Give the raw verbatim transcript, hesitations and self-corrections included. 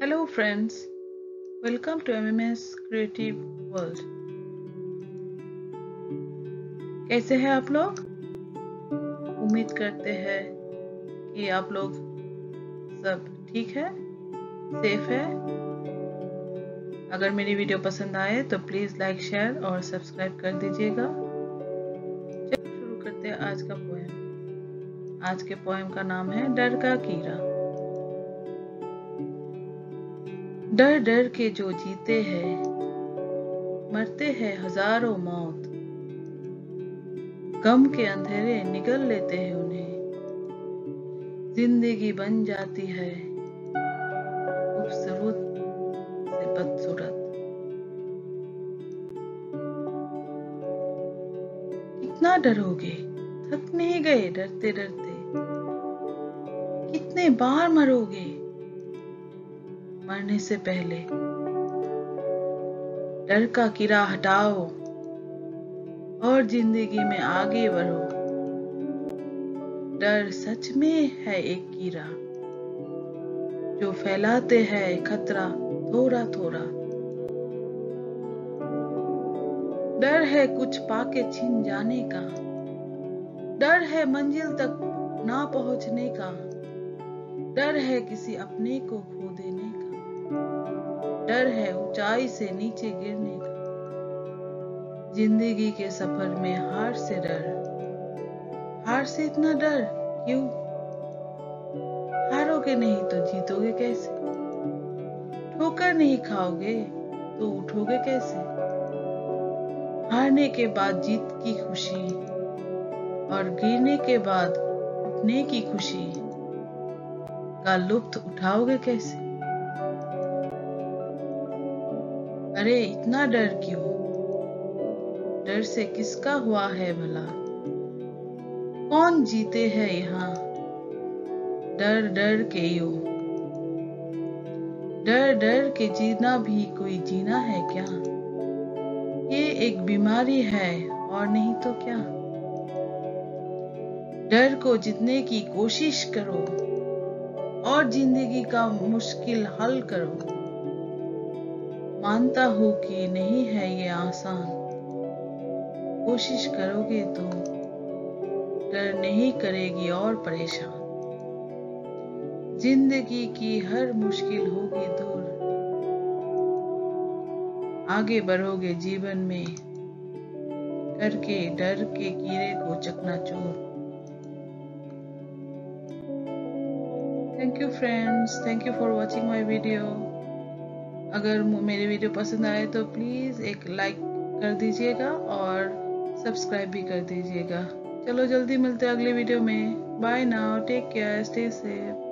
Hello friends, welcome to M M S creative world. कैसे हैं आप लोग? उम्मीद करते हैं कि आप लोग सब ठीक है, सेफ है। अगर मेरी वीडियो पसंद आए तो प्लीज लाइक, शेयर और सब्सक्राइब कर दीजिएगा। चलिए शुरू करते हैं आज का पोएम। आज के पोएम का नाम है डर का कीड़ा। डर डर के जो जीते हैं, मरते हैं हजारों मौत। गम के अंधेरे निगल लेते हैं उन्हें, जिंदगी बन जाती है खूबसूरत से बदसूरत। कितना डरोगे, थक नहीं गए डरते डरते? कितने बार मरोगे मरने से पहले? डर का कीड़ा हटाओ और जिंदगी में आगे बढ़ो। डर सच में है एक कीड़ा, जो फैलाते हैं खतरा थोड़ा थोड़ा। डर है कुछ पाके छीन जाने का, डर है मंजिल तक ना पहुंचने का, डर है किसी अपने को खो देने का, डर है ऊंचाई से नीचे गिरने का। जिंदगी के सफर में हार से डर, हार से इतना डर क्यों? हारोगे नहीं तो जीतोगे कैसे? ठोकर नहीं खाओगे तो उठोगे कैसे? हारने के बाद जीत की खुशी और गिरने के बाद उठने की खुशी का लुत्फ उठाओगे कैसे? अरे इतना डर क्यों? डर से किसका हुआ है भला? कौन जीते हैं यहाँ डर डर के यूं? डर डर के जीना भी कोई जीना है क्या? ये एक बीमारी है और नहीं तो क्या। डर को जीतने की कोशिश करो और जिंदगी का मुश्किल हल करो। मानता हूं कि नहीं है ये आसान, कोशिश करोगे तो डर नहीं करेगी और परेशान। जिंदगी की हर मुश्किल होगी दूर, आगे बढ़ोगे जीवन में करके डर के कीड़े को चकनाचूर। Thank you friends, thank you for watching my video. अगर मेरी वीडियो पसंद आए तो प्लीज़ एक लाइक कर दीजिएगा और सब्सक्राइब भी कर दीजिएगा। चलो जल्दी मिलते हैं अगले वीडियो में। Bye now, take care, stay safe.